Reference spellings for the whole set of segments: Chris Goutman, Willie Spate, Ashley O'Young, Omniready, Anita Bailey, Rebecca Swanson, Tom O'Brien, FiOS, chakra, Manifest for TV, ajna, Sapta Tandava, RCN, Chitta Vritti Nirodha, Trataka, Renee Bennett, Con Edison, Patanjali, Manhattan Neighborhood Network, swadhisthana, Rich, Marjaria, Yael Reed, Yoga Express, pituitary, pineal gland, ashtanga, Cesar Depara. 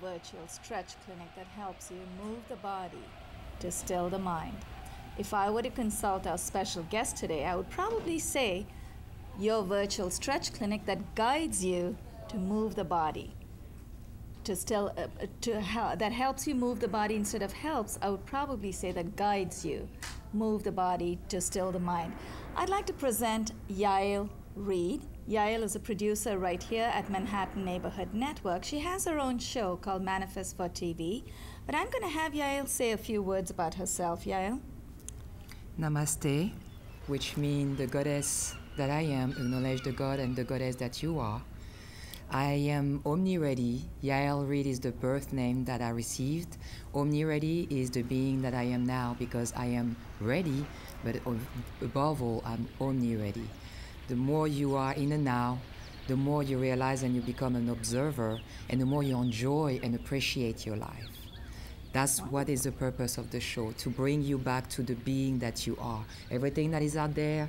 Virtual stretch clinic that helps you move the body to still the mind. If I were to consult our special guest today, I would probably say your virtual stretch clinic that guides you to move the body to still that helps you move the body instead of helps. I would probably say that guides you move the body to still the mind. I'd like to present Yael Reed. Yael is a producer right here at Manhattan Neighborhood Network. She has her own show called Manifest for TV, but I'm going to have Yael say a few words about herself. Yael? Namaste, which means the goddess that I am, acknowledge the god and the goddess that you are. I am Omniready. Yael Reed is the birth name that I received. Omniready is the being that I am now because I am ready, but above all, I'm Omniready. The more you are in the now, the more you realize and you become an observer, and the more you enjoy and appreciate your life. That's what is the purpose of the show, to bring you back to the being that you are. Everything that is out there,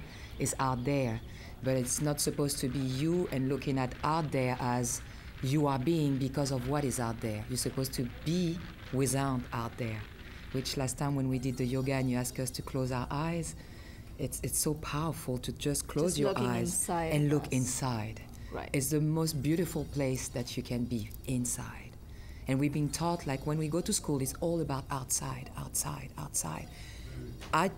but it's not supposed to be you and looking at out there as you are being because of what is out there. You're supposed to be without out there, which last time when we did the yoga and you asked us to close our eyes, it's so powerful to just close your eyes and look inside. Right. It's the most beautiful place that you can be, inside. And we've been taught, like when we go to school, it's all about outside, outside, outside. I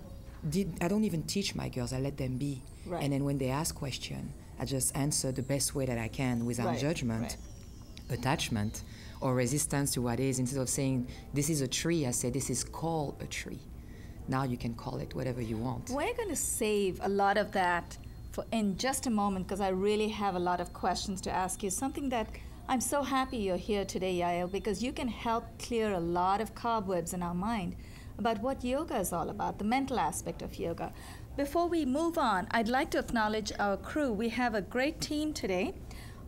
don't even teach my girls, I let them be. Right. And then when they ask questions, I just answer the best way that I can without judgment, attachment, or resistance to what is. Instead of saying, this is a tree, I say, this is called a tree. Now you can call it whatever you want. We're going to save a lot of that for in just a moment because I really have a lot of questions to ask you. Something that I'm so happy you're here today, Yael, because you can help clear a lot of cobwebs in our mind about what yoga is all about, the mental aspect of yoga. Before we move on, I'd like to acknowledge our crew. We have a great team today.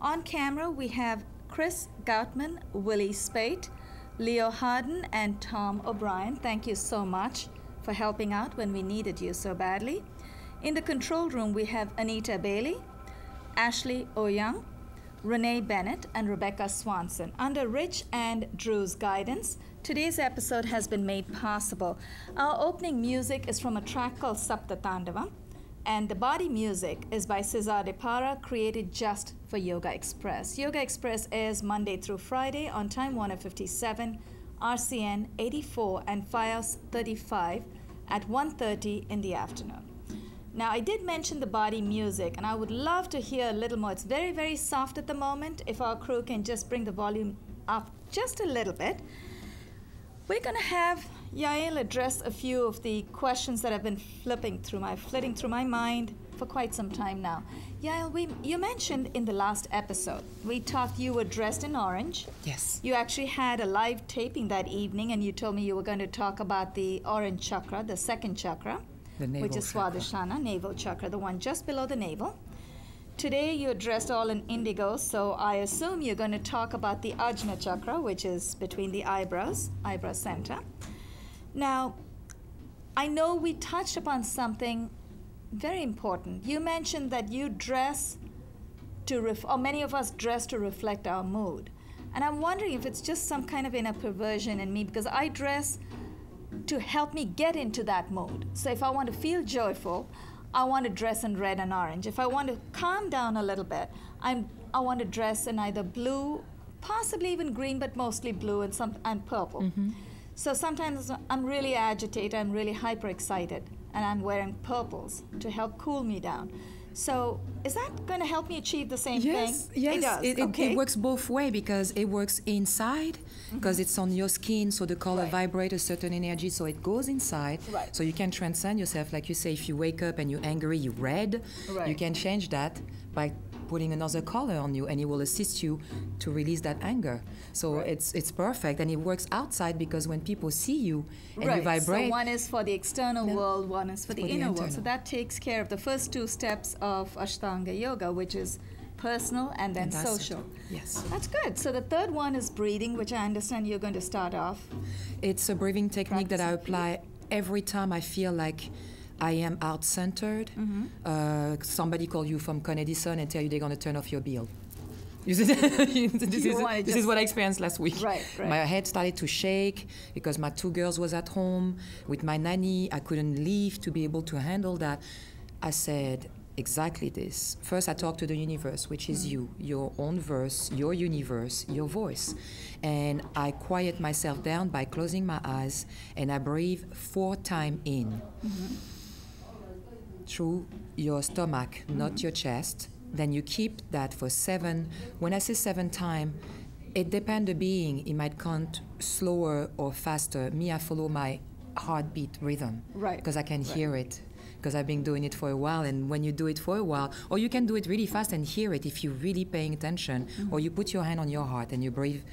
On camera, we have Chris Goutman, Willie Spate, Leo Harden, and Tom O'Brien. Thank you so much for helping out when we needed you so badly. In the control room, we have Anita Bailey, Ashley O'Young, Renee Bennett, and Rebecca Swanson. Under Rich and Drew's guidance, today's episode has been made possible. Our opening music is from a track called Sapta Tandava, and the body music is by Cesar Depara, created just for Yoga Express. Yoga Express airs Monday through Friday on Time Warner 57, RCN 84, and FiOS 35 at 1:30 in the afternoon. Now, I did mention the body music, and I would love to hear a little more. It's very, very soft at the moment. If our crew can just bring the volume up just a little bit. We're going to have Yael address a few of the questions that have been flitting through my mind for quite some time now. Yael, you mentioned in the last episode, we talked, you were dressed in orange. Yes. You actually had a live taping that evening, and you told me you were going to talk about the orange chakra, the second chakra, which is swadhisthana, navel chakra, the one just below the navel. Today, you're dressed all in indigo, so I assume you're going to talk about the ajna chakra, which is between the eyebrows, eyebrow center. Now, I know we touched upon something very important. You mentioned that you dress to, or many of us dress to reflect our mood. And I'm wondering if it's just some kind of inner perversion in me, because I dress to help me get into that mood. So if I want to feel joyful, I want to dress in red and orange. If I want to calm down a little bit, I want to dress in either blue, possibly even green, but mostly blue and purple. Mm-hmm. So sometimes I'm really agitated, I'm really hyper excited, and I'm wearing purples to help cool me down. So is that going to help me achieve the same thing? Yes, it does. It works both ways, because it works inside, because it's on your skin, so the color vibrates a certain energy, so it goes inside. Right. So you can transcend yourself. Like you say, if you wake up and you're angry, you're red, you can change that by putting another color on you, and it will assist you to release that anger. So it's perfect, and it works outside, because when people see you and you vibrate. So one is for the external world, one is for the inner world. So that takes care of the first two steps of Ashtanga yoga, which is personal and then social. Yes. That's good. So the third one is breathing, which I understand you're going to start off. It's a breathing technique that I apply every time I feel like I am out-centered. Somebody call you from Con Edison and tell you they're going to turn off your bill. This is what I experienced last week. My head started to shake because my two girls was at home with my nanny. I couldn't leave to be able to handle that. I said exactly this. First, I talked to the universe, which is you, your own verse, your universe, your voice. And I quiet myself down by closing my eyes, and I breathe 4 times in. Through your stomach, not your chest. Then you keep that for 7. When I say 7 times, it depends on the being. It might count slower or faster. Me, I follow my heartbeat rhythm. Because I can hear it. Because I've been doing it for a while, and when you do it for a while, or you can do it really fast and hear it if you're really paying attention, or you put your hand on your heart and you breathe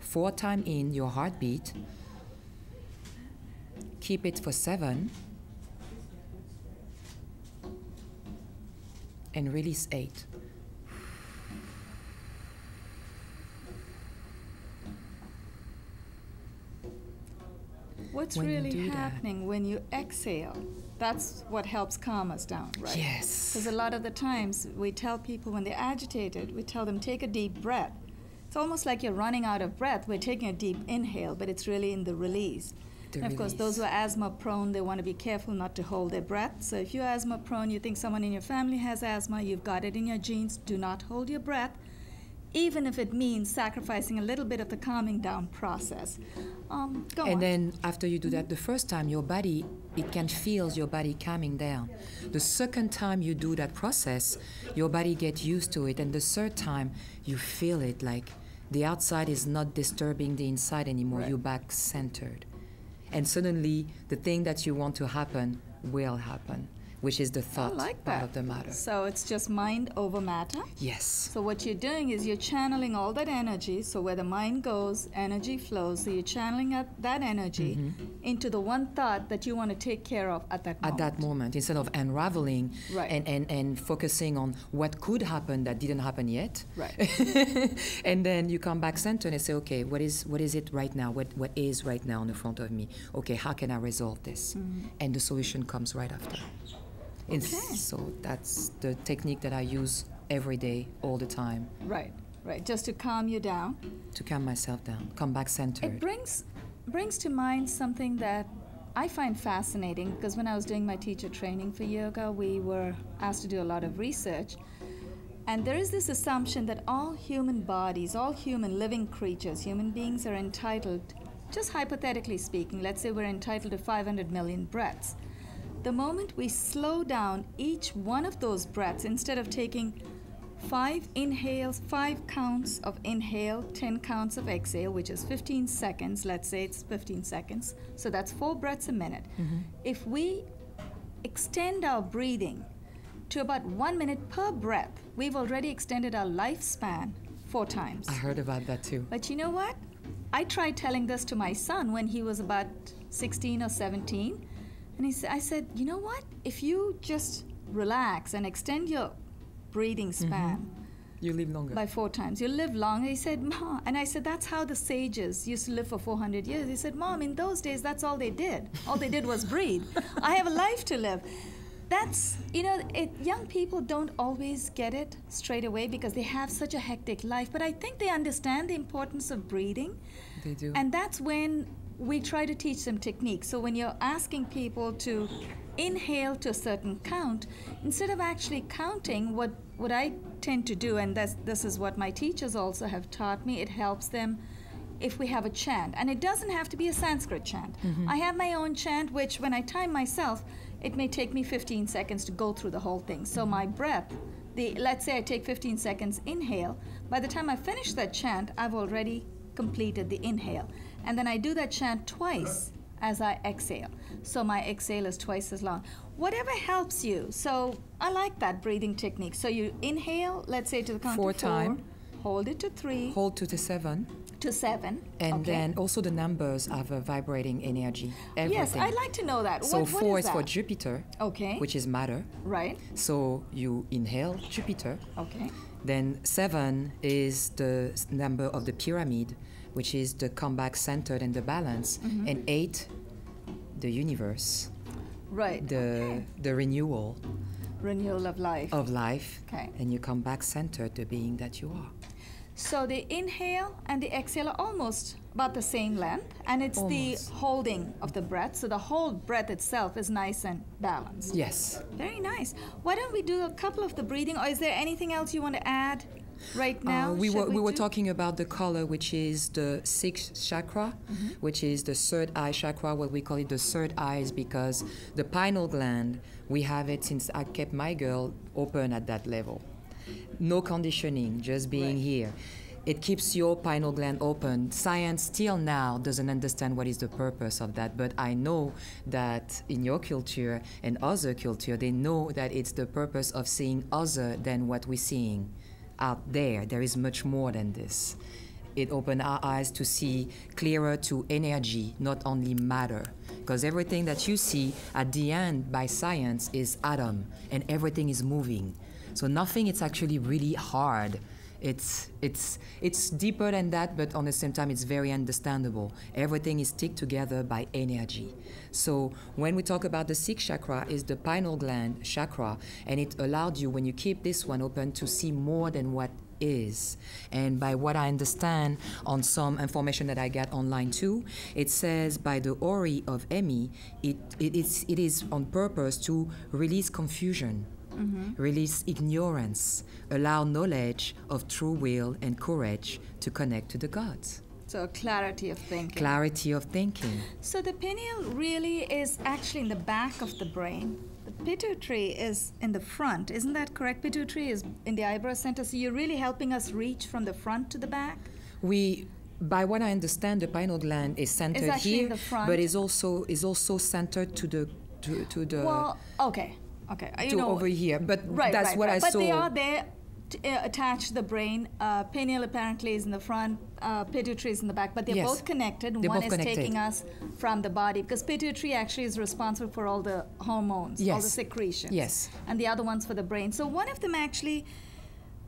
4 times in your heartbeat. Keep it for 7. And release 8. What's really happening when you exhale? That's what helps calm us down, right? Yes. Because a lot of the times we tell people when they're agitated, we tell them take a deep breath. It's almost like you're running out of breath. We're taking a deep inhale, but it's really in the release. And of course, those who are asthma prone, they want to be careful not to hold their breath. So if you're asthma prone, you think someone in your family has asthma, you've got it in your genes, do not hold your breath, even if it means sacrificing a little bit of the calming down process. Go on. Then after you do that the first time, your body, it can feel your body calming down. The second time you do that process, your body gets used to it. And the third time, you feel it like the outside is not disturbing the inside anymore. You're back centered. And suddenly, the thing that you want to happen will happen, which is the thought part of the matter. So it's just mind over matter? Yes. So what you're doing is you're channeling all that energy. So where the mind goes, energy flows. So you're channeling that energy into the one thought that you want to take care of at that moment. At that moment, instead of unraveling and focusing on what could happen that didn't happen yet. And then you come back center and say, okay, what is it right now? What is right now in front of me? Okay, how can I resolve this? And the solution comes right after. Okay. So that's the technique that I use every day, all the time. Right. Just to calm you down. To calm myself down, come back centered. It brings to mind something that I find fascinating, because when I was doing my teacher training for yoga, we were asked to do a lot of research. And there is this assumption that all human bodies, all human living creatures, human beings are entitled, just hypothetically speaking, let's say we're entitled to 500 million breaths. The moment we slow down each one of those breaths, instead of taking 5 inhales, 5 counts of inhale, 10 counts of exhale, which is 15 seconds, let's say it's 15 seconds, so that's 4 breaths a minute. If we extend our breathing to about 1 minute per breath, we've already extended our lifespan 4 times. I heard about that too. But you know what? I tried telling this to my son when he was about 16 or 17. And I said, you know what? If you just relax and extend your breathing span, you live longer. By 4 times. You live longer. He said, Mom. And I said, that's how the sages used to live for 400 years. He said, Mom, in those days, that's all they did. All they did was breathe. I have a life to live. That's, you know, young people don't always get it straight away because they have such a hectic life. But I think they understand the importance of breathing. They do. And that's when we try to teach them techniques. So when you're asking people to inhale to a certain count, instead of actually counting, what I tend to do, and this is what my teachers also have taught me, it helps them if we have a chant. And it doesn't have to be a Sanskrit chant. Mm-hmm. I have my own chant, which when I time myself, it may take me 15 seconds to go through the whole thing. So my breath, let's say I take 15 seconds inhale, by the time I finish that chant, I've already completed the inhale. And then I do that chant twice as I exhale. So my exhale is twice as long. Whatever helps you. So I like that breathing technique. So you inhale, let's say to the count of four. Hold it to three. Hold to seven. To seven. And then also the numbers have a vibrating energy. Everything. Yes, I'd like to know that. So what four is for Jupiter, which is matter. Right. So you inhale Jupiter. Okay. Then seven is the number of the pyramid, which is the comeback centered and the balance. Mm-hmm. And eight, the universe. Right. The renewal. Renewal of life. Of life. Okay. And you come back centered, the being that you are. So the inhale and the exhale are almost about the same length, and it's almost the holding of the breath. So the whole breath itself is nice and balanced. Yes. Very nice. Why don't we do a couple of the breathing, or is there anything else you want to add right now? We were talking about the color, which is the sixth chakra, mm-hmm. which is the third eye chakra. What we call it the third eye is because the pineal gland, we have it since I kept my girl open at that level. No conditioning, just being here. It keeps your pineal gland open. Science till now doesn't understand what is the purpose of that, but I know that in your culture and other culture, they know that it's the purpose of seeing other than what we're seeing out there. There is much more than this. It opens our eyes to see clearer to energy, not only matter. Because everything that you see at the end by science is atom, and everything is moving. So nothing, it's actually really hard. It's deeper than that, but on the same time, it's very understandable. Everything is stick together by energy. So when we talk about the sixth chakra, is the pineal gland chakra, and it allowed you, when you keep this one open, to see more than what is. And by what I understand on some information that I get online too, it says by the Ori of Emmy, it is on purpose to release confusion. Mm-hmm. Release ignorance, allow knowledge of true will and courage to connect to the gods. So clarity of thinking. Clarity of thinking. So the pineal really is actually in the back of the brain. The pituitary is in the front. Isn't that correct? Pituitary is in the eyebrow center. So you're really helping us reach from the front to the back? By what I understand, the pineal gland is centered here, in the front. But is also centered to the... over here, but that's what I saw. But they are there attached to the brain. Pineal apparently is in the front, pituitary is in the back, but they're both connected. One is taking us from the body, because pituitary actually is responsible for all the hormones, all the secretions, and the other one's for the brain. So one of them actually,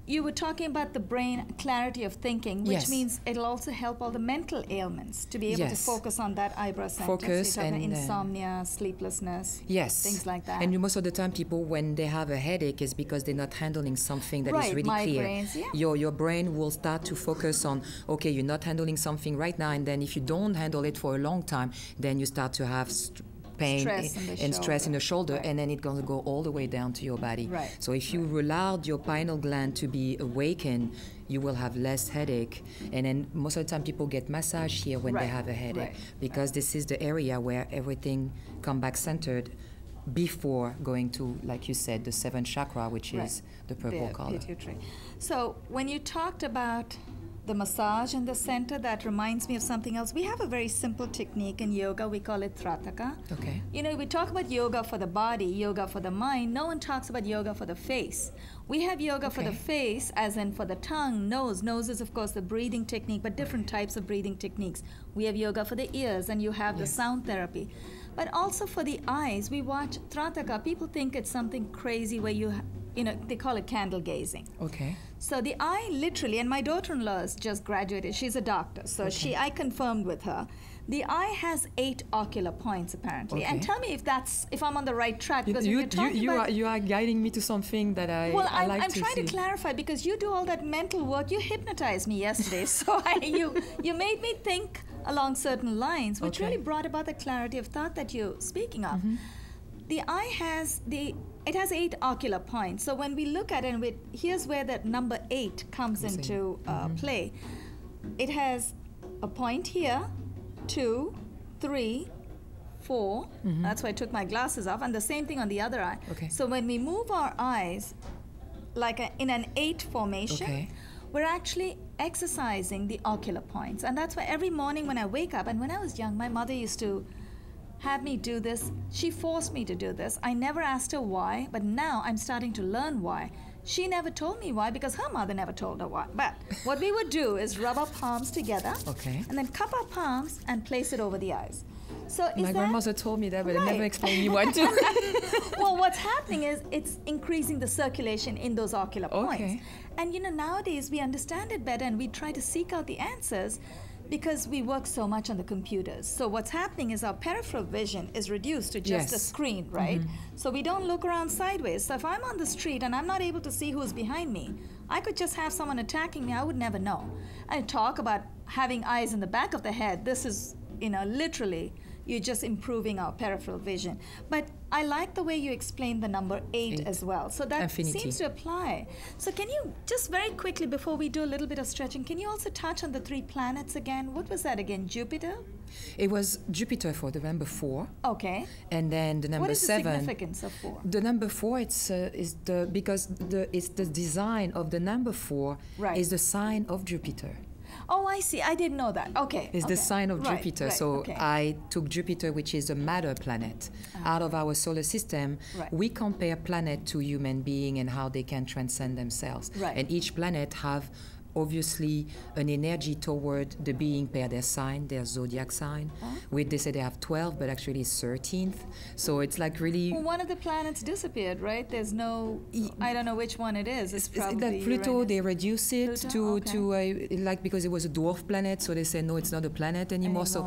you were talking about the brain clarity of thinking, which means it'll also help all the mental ailments to be able to focus on that eyebrow center. Focus, so and insomnia, sleeplessness, things like that. And most of the time, people, when they have a headache, is because they're not handling something that is really clear. Migraines, your brain will start to focus on, okay, you're not handling something right now, and then if you don't handle it for a long time, then you start to have pain and stress in the shoulder, and then it's going to go all the way down to your body. Right. So if you allowed your pineal gland to be awakened, you will have less headache. And then most of the time people get massage here when they have a headache, because this is the area where everything comes back centered before going to, like you said, the seventh chakra, which is the purple color. Pituitary. So when you talked about the massage in the center, that reminds me of something else. We have a very simple technique in yoga. We call it Trataka. Okay. You know, we talk about yoga for the body, yoga for the mind. No one talks about yoga for the face. We have yoga for the face, as in for the tongue, nose. Nose is, of course, the breathing technique, but different types of breathing techniques. We have yoga for the ears, and you have the sound therapy. But also for the eyes, we watch Trataka. People think it's something crazy where you know, they call it candle gazing. Okay. So the eye literally, and my daughter-in-law has just graduated. She's a doctor, so I confirmed with her. The eye has 8 ocular points apparently. Okay. And tell me if I'm on the right track. Because you are guiding me to something that I'm trying to clarify, because you do all that mental work. You hypnotized me yesterday, so you made me think along certain lines, which really brought about the clarity of thought that you're speaking of. Mm-hmm. The eye has it has 8 ocular points. So when we look at it, and here's where that number 8 comes into play. It has a point here, 2, 3, 4. Mm-hmm. That's why I took my glasses off, and the same thing on the other eye. Okay. So when we move our eyes like in an 8 formation, okay, we're actually exercising the ocular points. And that's why every morning when I wake up, and when I was young, my mother used to have me do this. She forced me to do this. I never asked her why, but now I'm starting to learn why. She never told me why because her mother never told her why. But what we would do is rub our palms together, okay, and then cup our palms and place it over the eyes. So is my grandmother told me that, but right, it never explained me why to. Well, what's happening is it's increasing the circulation in those ocular points. Okay. And you know, nowadays we understand it better and we try to seek out the answers because we work so much on the computers. So what's happening is our peripheral vision is reduced to just a screen, right? Mm-hmm. So we don't look around sideways. So if I'm on the street and I'm not able to see who's behind me, I could just have someone attacking me, I would never know. I talk about having eyes in the back of the head. This is, you know, literally, you're just improving our peripheral vision. But I like the way you explained the number 8 as well. So that seems to apply. So can you, just very quickly before we do a little bit of stretching, can you also touch on the 3 planets again? What was that again, Jupiter? It was Jupiter for the number 4. Okay. And then the number 7. What is the significance of 4? The number 4 it's the design of the number 4 is the sign of Jupiter. Oh, I see. I didn't know that. Okay. It's the sign of Jupiter. Right, so I took Jupiter, which is a matter planet. Out of our solar system, we compare planet to human being and how they can transcend themselves. Right. And each planet have obviously an energy toward the being per their sign, their zodiac sign. They say they have 12, but actually it's 13th. So it's like really... Well, one of the planets disappeared, right? There's no... I don't know which one it is. It's probably like Pluto, Uranus. They reduce it to because it was a dwarf planet, so they say, no, it's not a planet anymore. So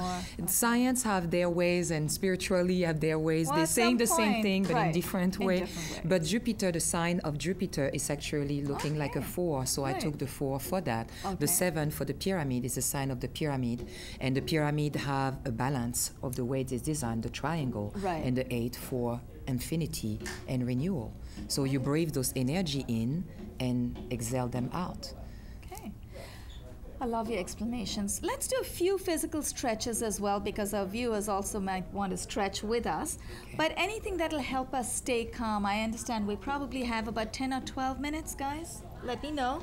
science have their ways and spiritually have their ways. Well, they're saying the same thing, but in different way. But Jupiter, the sign of Jupiter, is actually looking like a 4, so I took the 4 for that. The 7 for the pyramid is a sign of the pyramid, and the pyramid have a balance of the way it is designed, the triangle, and the 8 for infinity and renewal. So you breathe those energy in and exhale them out. Okay. I love your explanations. Let's do a few physical stretches as well, because our viewers also might want to stretch with us. Okay. But anything that'll help us stay calm. I understand we probably have about 10 or 12 minutes, guys. Let me know.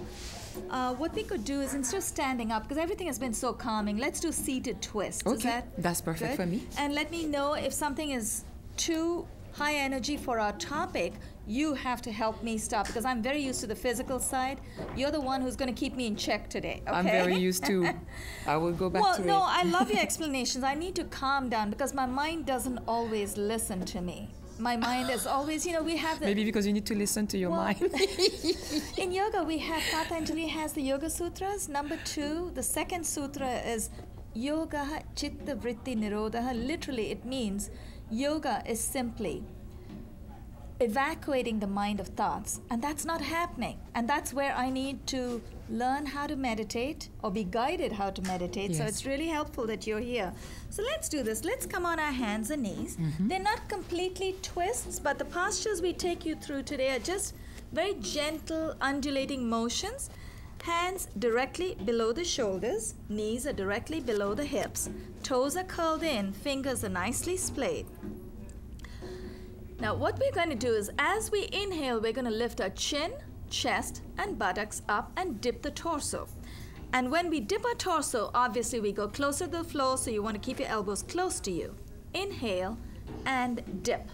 What we could do is, instead of standing up, because everything has been so calming, let's do seated twists. Okay, that's perfect for me. And let me know if something is too high energy for our topic. You have to help me stop, because I'm very used to the physical side. You're the one who's going to keep me in check today. Okay? I'm very used to. I will go back to it. Well, no, I love your explanations. I need to calm down, because my mind doesn't always listen to me. My mind is always, you know, we have the... Maybe because you need to listen to your mind. In yoga, we have Patanjali has the Yoga Sutras. Number 2, the second sutra is Yoga Chitta Vritti Nirodha. Literally, it means yoga is simply evacuating the mind of thoughts. And that's not happening. And that's where I need to learn how to meditate or be guided how to meditate. Yes. So it's really helpful that you're here. So let's do this. Let's come on our hands and knees. Mm-hmm. They're not completely twists, but the postures we take you through today are just very gentle, undulating motions. Hands directly below the shoulders. Knees are directly below the hips. Toes are curled in. Fingers are nicely splayed. Now what we're going to do is, as we inhale, we're going to lift our chin, chest and buttocks up and dip the torso. And when we dip our torso, obviously we go closer to the floor, so you want to keep your elbows close to you. Inhale and dip.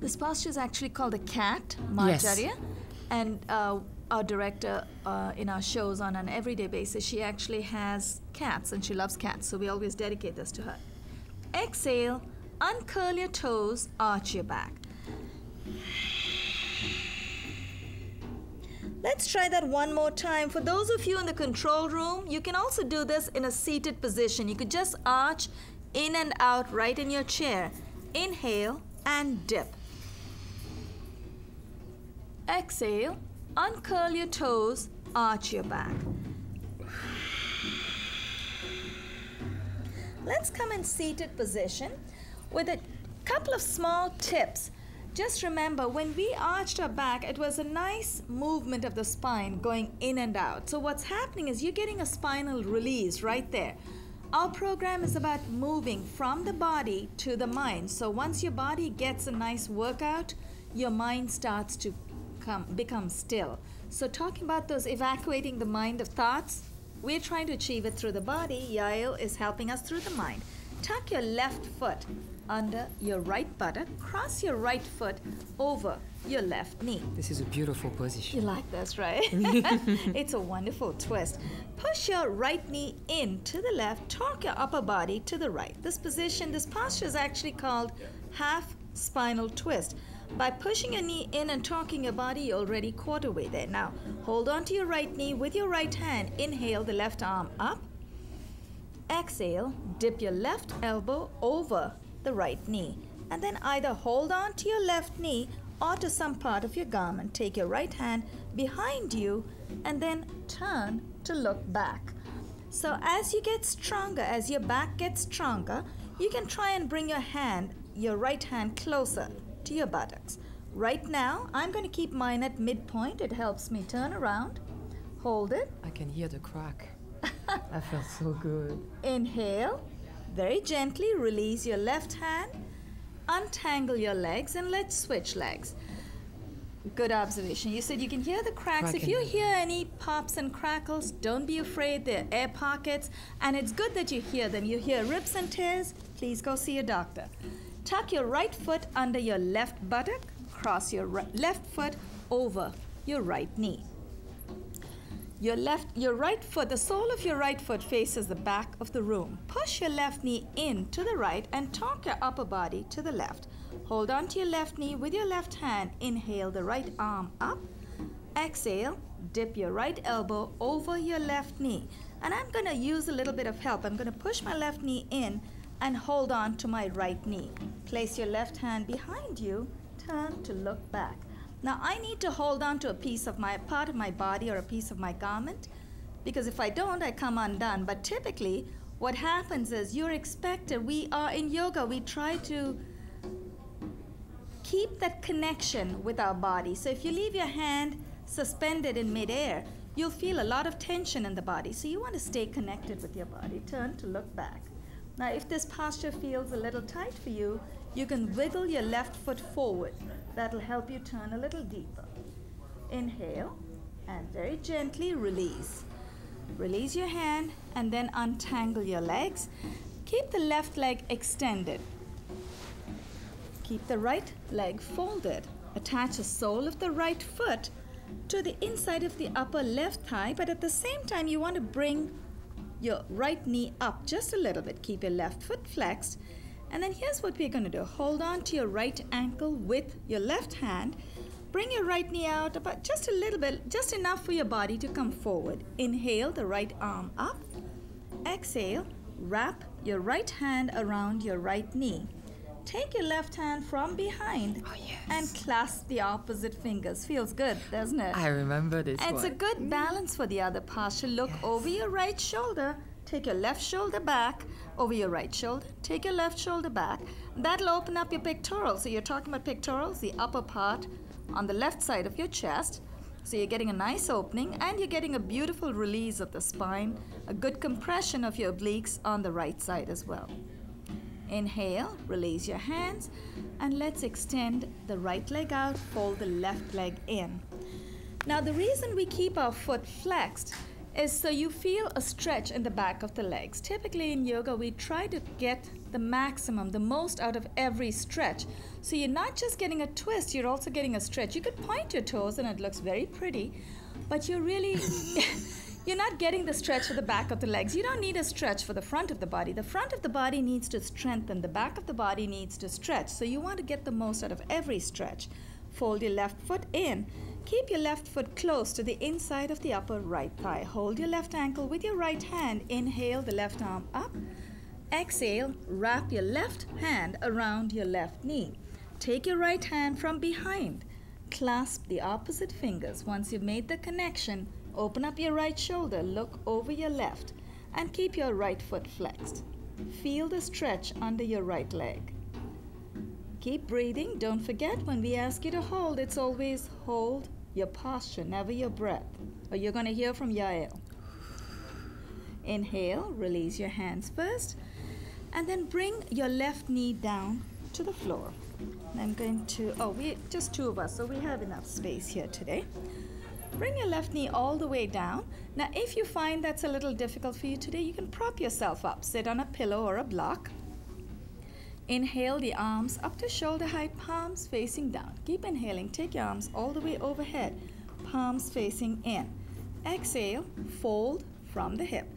This posture is actually called a cat, Marjaria. Yes. And our director in our shows on an everyday basis, she actually has cats and she loves cats, so we always dedicate this to her. Exhale, uncurl your toes, arch your back. Let's try that one more time. For those of you in the control room, you can also do this in a seated position. You could just arch in and out right in your chair. Inhale and dip. Exhale, uncurl your toes, arch your back. Let's come in seated position with a couple of small tips. Just remember, when we arched our back, it was a nice movement of the spine going in and out. So what's happening is you're getting a spinal release right there. Our program is about moving from the body to the mind. So once your body gets a nice workout, your mind starts to become still. So talking about those evacuating the mind of thoughts, we're trying to achieve it through the body. Yael is helping us through the mind. Tuck your left foot under your right buttock. Cross your right foot over your left knee. This is a beautiful position. You like this, right? It's a wonderful twist. Push your right knee in to the left. Torque your upper body to the right. This position, this posture is actually called half spinal twist. By pushing your knee in and torquing your body, you're already quarter way there. Now, hold on to your right knee with your right hand. Inhale the left arm up. Exhale, dip your left elbow over the right knee, and then either hold on to your left knee or to some part of your garment. Take your right hand behind you and then turn to look back. So as you get stronger, as your back gets stronger, you can try and bring your right hand closer to your buttocks. Right now, I'm going to keep mine at midpoint. It helps me turn around. Hold it. I can hear the crack. I felt so good. Inhale. Very gently release your left hand, untangle your legs, and let's switch legs. Good observation. You said you can hear the cracks. Cracking. If you hear any pops and crackles, don't be afraid. They're air pockets, and it's good that you hear them. You hear rips and tears, please go see your doctor. Tuck your right foot under your left buttock. Cross your left foot over your right knee. Your right foot, the sole of your right foot faces the back of the room. Push your left knee in to the right and torque your upper body to the left. Hold on to your left knee with your left hand. Inhale the right arm up. Exhale, dip your right elbow over your left knee. And I'm going to use a little bit of help. I'm going to push my left knee in and hold on to my right knee. Place your left hand behind you. Turn to look back. Now, I need to hold on to a piece of my part of my body or a piece of my garment, because if I don't, I come undone. But typically, what happens is you're expected, we are in yoga, we try to keep that connection with our body. So if you leave your hand suspended in midair, you'll feel a lot of tension in the body. So you want to stay connected with your body. Turn to look back. Now, if this posture feels a little tight for you, you can wiggle your left foot forward. That'll help you turn a little deeper. Inhale, and very gently release. Release your hand, and then untangle your legs. Keep the left leg extended. Keep the right leg folded. Attach the sole of the right foot to the inside of the upper left thigh, but at the same time, you want to bring your right knee up just a little bit. Keep your left foot flexed. And then here's what we're going to do. Hold on to your right ankle with your left hand. Bring your right knee out about just a little bit, just enough for your body to come forward. Inhale the right arm up. Exhale, wrap your right hand around your right knee. Take your left hand from behind and clasp the opposite fingers. Feels good, doesn't it? I remember this one. It's a good balance for the other posture. Look over your right shoulder. Take your left shoulder back over your right shoulder. Take your left shoulder back. That'll open up your pectorals. So you're talking about pectorals, the upper part on the left side of your chest. So you're getting a nice opening, and you're getting a beautiful release of the spine, a good compression of your obliques on the right side as well. Inhale, release your hands, and let's extend the right leg out, fold the left leg in. Now, the reason we keep our foot flexed is so you feel a stretch in the back of the legs. Typically in yoga, we try to get the maximum, the most out of every stretch. So you're not just getting a twist, you're also getting a stretch. You could point your toes and it looks very pretty, but you're really, you're not getting the stretch for the back of the legs. You don't need a stretch for the front of the body. The front of the body needs to strengthen, the back of the body needs to stretch. So you want to get the most out of every stretch. Fold your left foot in. Keep your left foot close to the inside of the upper right thigh. Hold your left ankle with your right hand. Inhale the left arm up. Exhale, wrap your left hand around your left knee. Take your right hand from behind. Clasp the opposite fingers. Once you've made the connection, open up your right shoulder, look over your left, and keep your right foot flexed. Feel the stretch under your right leg. Keep breathing. Don't forget, when we ask you to hold, it's always hold your posture, never your breath. Or you're going to hear from Yael. Inhale, release your hands first, and then bring your left knee down to the floor. And I'm going to, we just two of us, so we have enough space here today. Bring your left knee all the way down. Now, if you find that's a little difficult for you today, you can prop yourself up. Sit on a pillow or a block. Inhale the arms up to shoulder height, palms facing down. Keep inhaling. Take your arms all the way overhead, palms facing in. Exhale, fold from the hip.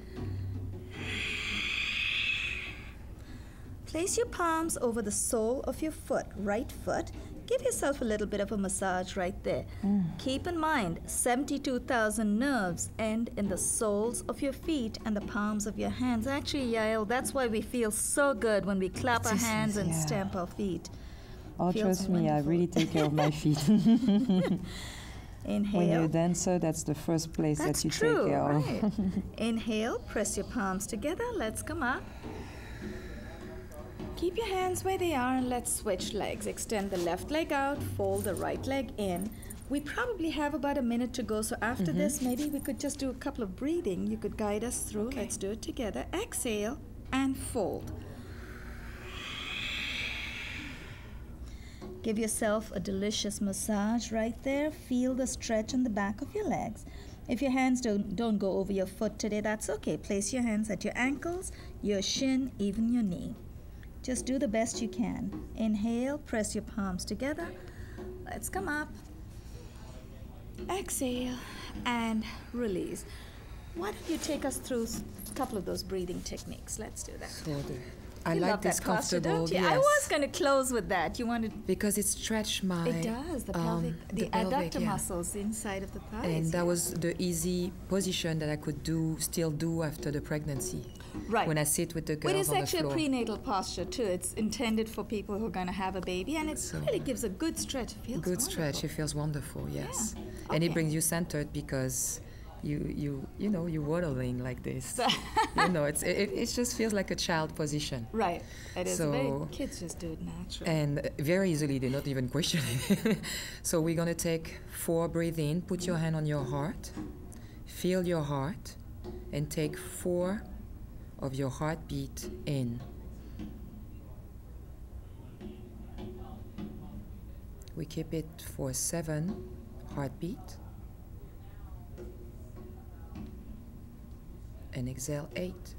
Place your palms over the sole of your foot, right foot. Give yourself a little bit of a massage right there. Keep in mind, 72,000 nerves end in the soles of your feet and the palms of your hands. Actually, Yael, that's why we feel so good when we clap our hands and stamp our feet. Oh, trust me, I really take care of my feet. Inhale. When you're a dancer, that's the first place that you take care of. Right. Inhale, press your palms together. Let's come up. Keep your hands where they are and let's switch legs. Extend the left leg out, fold the right leg in. We probably have about a minute to go, so after this, maybe we could just do a couple of breathing. You could guide us through. Okay. Let's do it together. Exhale and fold. Give yourself a delicious massage right there. Feel the stretch in the back of your legs. If your hands don't go over your foot today, that's okay. Place your hands at your ankles, your shin, even your knee. Just do the best you can. Inhale, press your palms together. Let's come up. Exhale and release. Why don't you take us through a couple of those breathing techniques? Let's do that. I like this comfortable. Yes. I was going to close with that. You wanted because it stretched my. It does the pelvic, the adductor muscles inside of the thighs. And that was the easy position that I could do, still do after the pregnancy. Right. When I sit with the girls on the floor. It is actually a prenatal posture too. It's intended for people who are going to have a baby, and it really gives a good stretch. It feels good stretch. It feels wonderful. Yes. Yeah. Okay. And it brings you centered because. You know, you're waddling like this. You know, it just feels like a child position. Right. It is. So, kids just do it naturally. And very easily, they're not even questioning it. So we're going to take 4, breathe in, put your hand on your heart, feel your heart, and take 4 of your heartbeat in. We keep it for 7 heartbeat. And exhale 8.